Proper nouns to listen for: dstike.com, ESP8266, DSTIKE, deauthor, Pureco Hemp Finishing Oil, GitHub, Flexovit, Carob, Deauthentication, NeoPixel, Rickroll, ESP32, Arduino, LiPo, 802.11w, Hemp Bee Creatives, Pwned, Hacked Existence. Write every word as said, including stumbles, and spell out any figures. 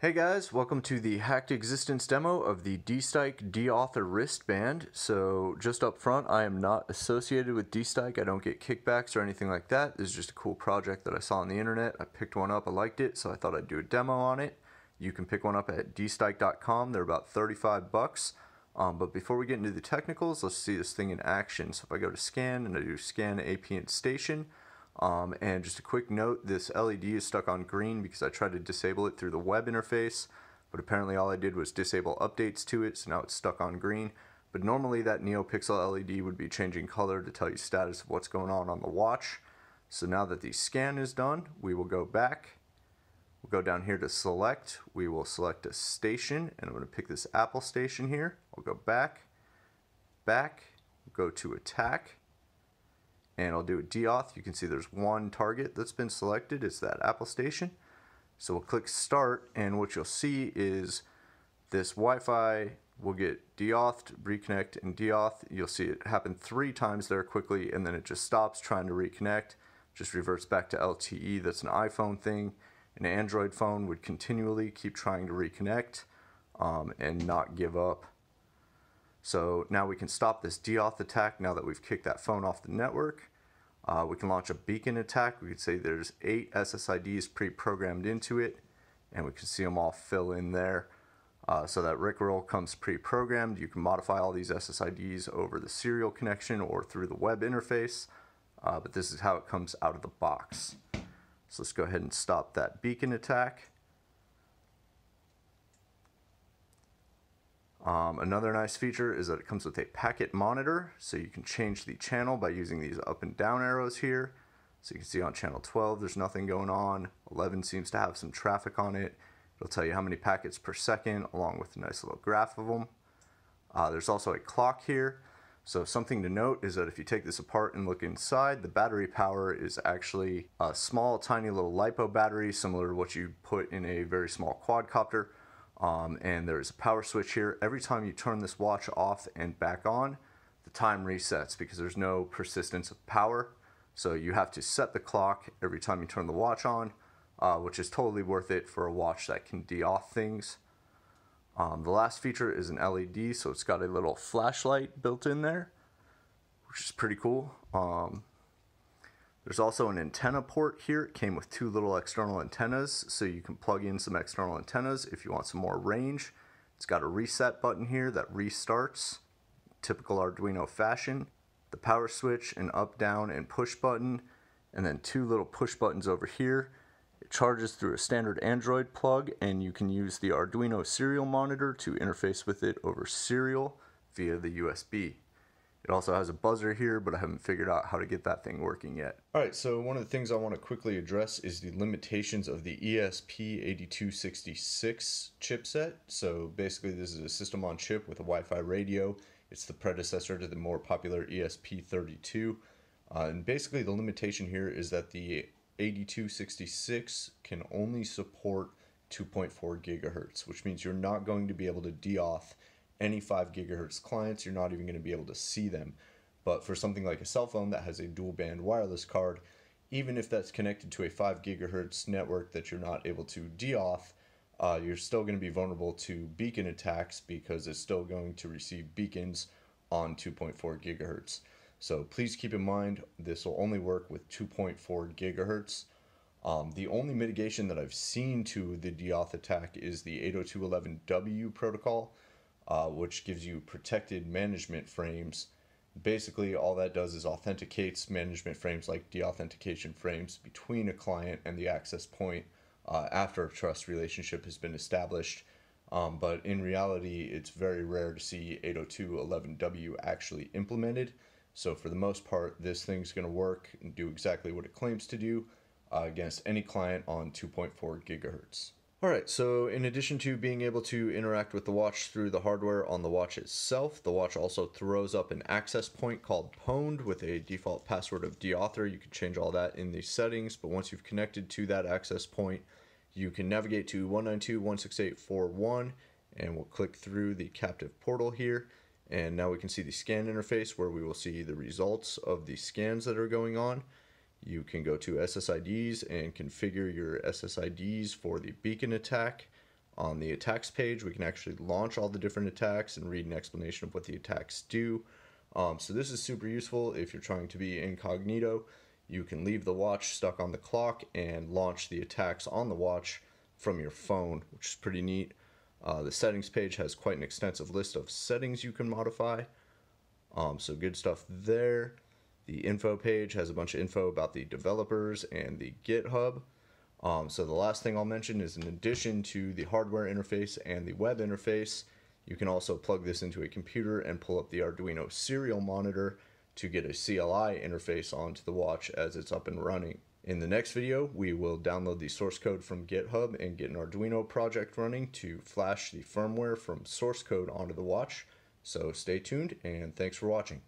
Hey guys, welcome to the Hacked Existence demo of the dstike deauthor wristband. So just up front, I am not associated with dstike. I don't get kickbacks or anything like that. This is just a cool project that I saw on the internet. I picked one up, I liked it, so I thought I'd do a demo on it. You can pick one up at d stike dot com. They're about thirty-five bucks. Um, but before we get into the technicals, let's see this thing in action. So if I go to scan and I do scan ambient station, Um, and just a quick note, this L E D is stuck on green because I tried to disable it through the web interface, but apparently all I did was disable updates to it, so now it's stuck on green. But normally that NeoPixel L E D would be changing color to tell you status of what's going on on the watch. So now that the scan is done, we will go back, we'll go down here to select, we will select a station, and I'm going to pick this Apple station here. I'll go back, back, go to attack, and I'll do a deauth. You can see there's one target that's been selected. It's that Apple station. So we'll click start, and what you'll see is this Wi-Fi will get deauthed, reconnect, and deauth. You'll see it happen three times there quickly, and then it just stops trying to reconnect, just reverts back to L T E. That's an iPhone thing. An Android phone would continually keep trying to reconnect um, and not give up. So now we can stop this deauth attack now that we've kicked that phone off the network. Uh, we can launch a beacon attack. We could say there's eight S S I Ds pre-programmed into it, and we can see them all fill in there. Uh, so that Rickroll comes pre-programmed. You can modify all these S S I Ds over the serial connection or through the web interface, uh, but this is how it comes out of the box. So let's go ahead and stop that beacon attack. Um, another nice feature is that it comes with a packet monitor, so you can change the channel by using these up and down arrows here. So you can see on channel twelve there's nothing going on, eleven seems to have some traffic on it. It'll tell you how many packets per second along with a nice little graph of them. Uh, there's also a clock here, so something to note is that if you take this apart and look inside, the battery power is actually a small tiny little LiPo battery similar to what you put in a very small quadcopter. Um, and there's a power switch here. Every time you turn this watch off and back on, the time resets because there's no persistence of power. So you have to set the clock every time you turn the watch on, uh, which is totally worth it for a watch that can deauth things. Um, the last feature is an L E D, so it's got a little flashlight built in there, which is pretty cool. Um, There's also an antenna port here. It came with two little external antennas, so you can plug in some external antennas if you want some more range. It's got a reset button here that restarts, typical Arduino fashion. The power switch, an up, down, and push button, and then two little push buttons over here. It charges through a standard Android plug, and you can use the Arduino serial monitor to interface with it over serial via the U S B. It also has a buzzer here, but I haven't figured out how to get that thing working yet. All right, so one of the things I want to quickly address is the limitations of the E S P eighty-two sixty-six chipset. So basically this is a system on chip with a Wi-Fi radio. It's the predecessor to the more popular E S P thirty-two. Uh, and basically the limitation here is that the eighty-two sixty-six can only support two point four gigahertz, which means you're not going to be able to deauth any five gigahertz clients. You're not even going to be able to see them. But for something like a cell phone that has a dual band wireless card, even if that's connected to a five gigahertz network that you're not able to deauth, uh, you're still going to be vulnerable to beacon attacks because it's still going to receive beacons on two point four gigahertz. So please keep in mind this will only work with two point four gigahertz. Um, the only mitigation that I've seen to the deauth attack is the eight oh two dot eleven w protocol, Uh, which gives you protected management frames. Basically, all that does is authenticates management frames like deauthentication frames between a client and the access point uh, after a trust relationship has been established. Um, but in reality, it's very rare to see eight oh two dot eleven w actually implemented. So for the most part, this thing's going to work and do exactly what it claims to do uh, against any client on two point four gigahertz. Alright, so in addition to being able to interact with the watch through the hardware on the watch itself, the watch also throws up an access point called Pwned with a default password of deauthor. You can change all that in the settings, but once you've connected to that access point, you can navigate to one nine two dot one six eight dot four dot one, and we'll click through the captive portal here, and now we can see the scan interface where we will see the results of the scans that are going on. You can go to S S I Ds and configure your S S I Ds for the beacon attack. on the attacks page. We can actually launch all the different attacks and read an explanation of what the attacks do. Um, so this is super useful if you're trying to be incognito. You can leave the watch stuck on the clock and launch the attacks on the watch from your phone, which is pretty neat. Uh, the settings page has quite an extensive list of settings you can modify. Um, so good stuff there. The info page has a bunch of info about the developers and the GitHub. Um, so the last thing I'll mention is, in addition to the hardware interface and the web interface, you can also plug this into a computer and pull up the Arduino serial monitor to get a C L I interface onto the watch as it's up and running. In the next video, we will download the source code from GitHub and get an Arduino project running to flash the firmware from source code onto the watch. So stay tuned, and thanks for watching.